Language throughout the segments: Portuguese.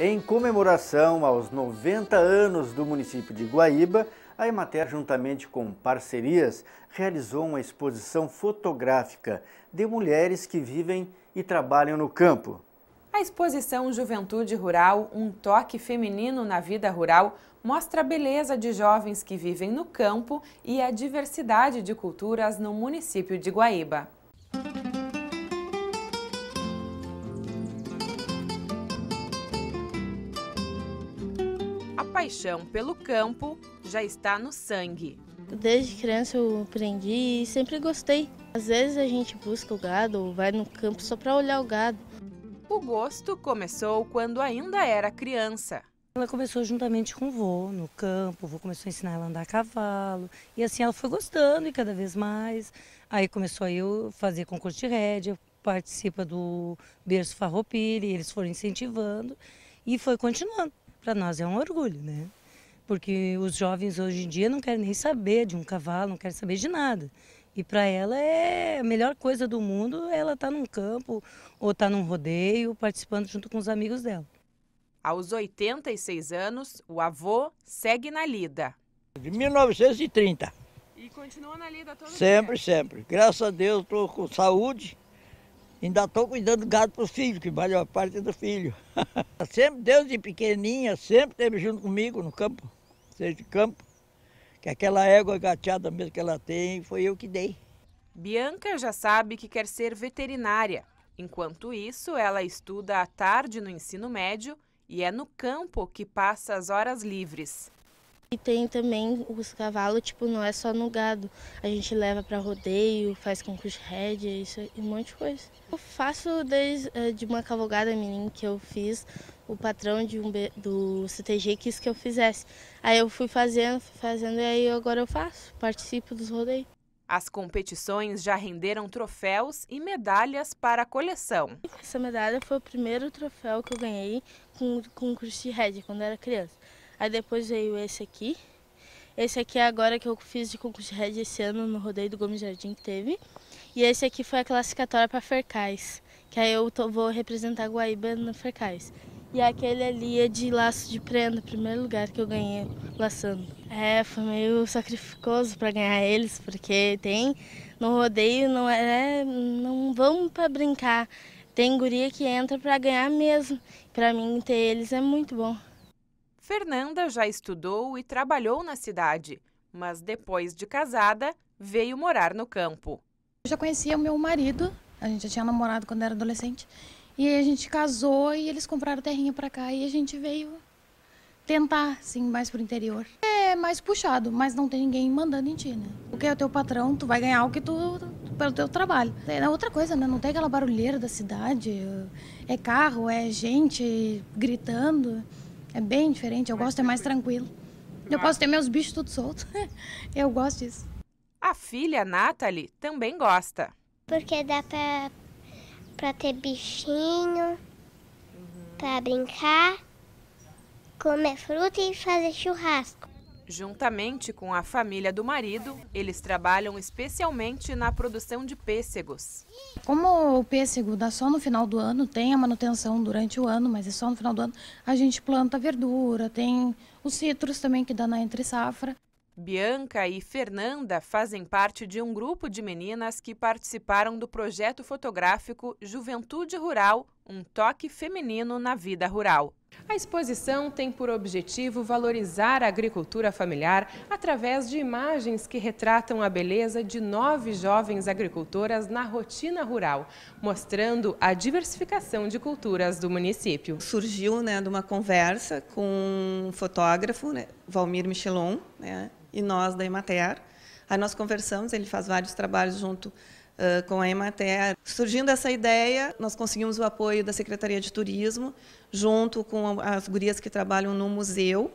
Em comemoração aos 90 anos do município de Guaíba, a Emater, juntamente com parcerias, realizou uma exposição fotográfica de mulheres que vivem e trabalham no campo. A exposição Juventude Rural, Um toque feminino na vida rural, mostra a beleza de jovens que vivem no campo e a diversidade de culturas no município de Guaíba. A paixão pelo campo já está no sangue. Desde criança eu aprendi e sempre gostei. Às vezes a gente busca o gado ou vai no campo só para olhar o gado. O gosto começou quando ainda era criança. Ela começou juntamente com o vô no campo, o vô começou a ensinar ela a andar a cavalo, e assim ela foi gostando e cada vez mais. Aí começou eu fazer concurso de rédea, participa do berço farroupilho, eles foram incentivando e foi continuando. Para nós é um orgulho, né? Porque os jovens hoje em dia não querem nem saber de um cavalo, não querem saber de nada. E para ela é a melhor coisa do mundo, ela tá num campo ou tá num rodeio, participando junto com os amigos dela. Aos 86 anos, o avô segue na lida. De 1930. E continua na lida todo dia? Sempre, sempre. Graças a Deus estou com saúde, ainda estou cuidando do gado para os filhos, que valeu a parte do filho. Sempre, desde pequenininha, sempre esteve junto comigo no campo, seja de campo. Que aquela égua gateada mesmo que ela tem, foi eu que dei. Bianca já sabe que quer ser veterinária. Enquanto isso, ela estuda à tarde no ensino médio e é no campo que passa as horas livres. E tem também os cavalos, tipo, não é só no gado. A gente leva para rodeio, faz concurso de rédea, isso e um monte de coisa. Eu faço desde uma cavalgada menina que eu fiz, o patrão do CTG quis que eu fizesse. Aí eu fui fazendo e aí agora eu faço, participo dos rodeios. As competições já renderam troféus e medalhas para a coleção. Essa medalha foi o primeiro troféu que eu ganhei com o concurso de rédea, quando era criança. Aí depois veio esse aqui. Esse aqui é agora que eu fiz de concurso de rédea esse ano no rodeio do Gomes Jardim que teve. E esse aqui foi a classificatória para Fercais, que aí eu vou representar Guaíba no Fercais. E aquele ali é de laço de prenda, o primeiro lugar que eu ganhei laçando. É, foi meio sacrificoso para ganhar eles, porque tem no rodeio não vão para brincar. Tem guria que entra para ganhar mesmo. Para mim ter eles é muito bom. Fernanda já estudou e trabalhou na cidade, mas depois de casada, veio morar no campo. Eu já conhecia o meu marido, a gente já tinha namorado quando era adolescente, e aí a gente casou e eles compraram terrinha pra cá e a gente veio tentar, assim, mais pro interior. É mais puxado, mas não tem ninguém mandando em ti, né? Porque é o teu patrão, tu vai ganhar o que tu pelo teu trabalho. É outra coisa, né? Não tem aquela barulheira da cidade, é carro, é gente gritando. É bem diferente, eu gosto, é mais tranquilo. Eu posso ter meus bichos tudo solto. Eu gosto disso. A filha, Nathalie, também gosta. Porque dá pra ter bichinho, pra brincar, comer fruta e fazer churrasco. Juntamente com a família do marido, eles trabalham especialmente na produção de pêssegos. Como o pêssego dá só no final do ano, tem a manutenção durante o ano, mas é só no final do ano, a gente planta verdura, tem os citros também que dá na entre-safra. Bianca e Fernanda fazem parte de um grupo de meninas que participaram do projeto fotográfico Juventude Rural, Um toque feminino na vida rural. A exposição tem por objetivo valorizar a agricultura familiar através de imagens que retratam a beleza de 9 jovens agricultoras na rotina rural, mostrando a diversificação de culturas do município. Surgiu, né, de uma conversa com um fotógrafo, né, Valmir Michelon, né, e nós da Emater. Aí nós conversamos, ele faz vários trabalhos junto com a Emater. Surgindo essa ideia, nós conseguimos o apoio da Secretaria de Turismo, junto com as gurias que trabalham no museu,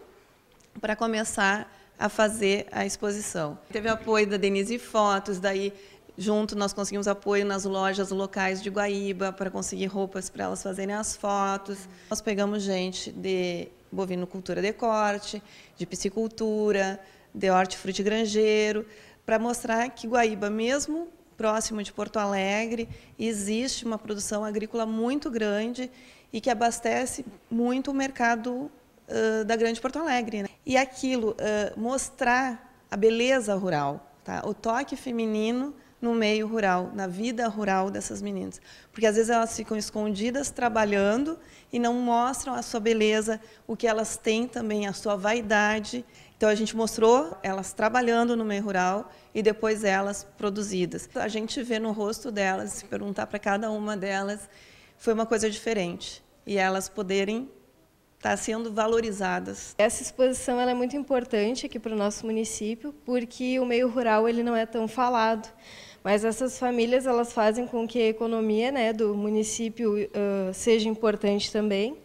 para começar a fazer a exposição. Teve apoio da Denise Fotos, daí junto nós conseguimos apoio nas lojas locais de Guaíba, para conseguir roupas para elas fazerem as fotos. Nós pegamos gente de bovinocultura de corte, de piscicultura, de hortifruti granjeiro, para mostrar que Guaíba mesmo, próximo de Porto Alegre, existe uma produção agrícola muito grande e que abastece muito o mercado da Grande Porto Alegre, né? E aquilo, mostrar a beleza rural, tá? O toque feminino no meio rural, na vida rural dessas meninas. Porque às vezes elas ficam escondidas trabalhando e não mostram a sua beleza, o que elas têm também, a sua vaidade. Então a gente mostrou elas trabalhando no meio rural e depois elas produzidas. A gente vê no rosto delas, se perguntar para cada uma delas, foi uma coisa diferente. E elas poderem estar sendo valorizadas. Essa exposição ela é muito importante aqui para o nosso município, porque o meio rural ele não é tão falado. Mas essas famílias elas fazem com que a economia, né, do município seja importante também.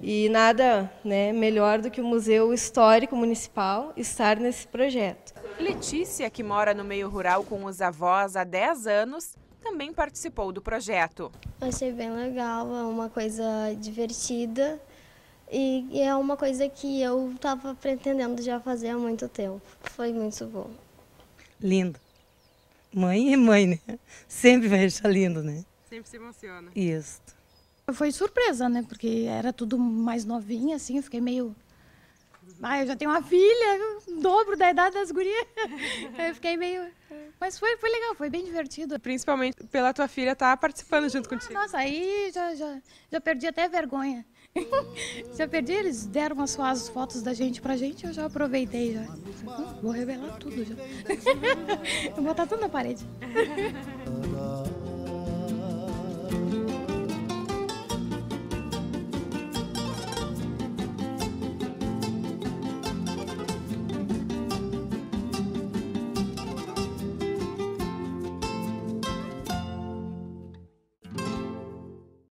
E nada, né, melhor do que o Museu Histórico Municipal estar nesse projeto. Letícia, que mora no meio rural com os avós há 10 anos, também participou do projeto. Eu achei bem legal, é uma coisa divertida e é uma coisa que eu estava pretendendo já fazer há muito tempo. Foi muito bom. Lindo. Mãe é mãe, né? Sempre vai achar lindo, né? Sempre se emociona. Isso. Foi surpresa, né? Porque era tudo mais novinha, assim, eu fiquei meio... Ah, eu já tenho uma filha, o dobro da idade das gurias. Eu fiquei meio... Mas foi legal, foi bem divertido. Principalmente pela tua filha estar participando junto contigo. Nossa, aí já perdi até vergonha. Já perdi, eles deram as fotos da gente pra gente, eu já aproveitei. Já. Vou revelar tudo já. Vou botar tudo na parede.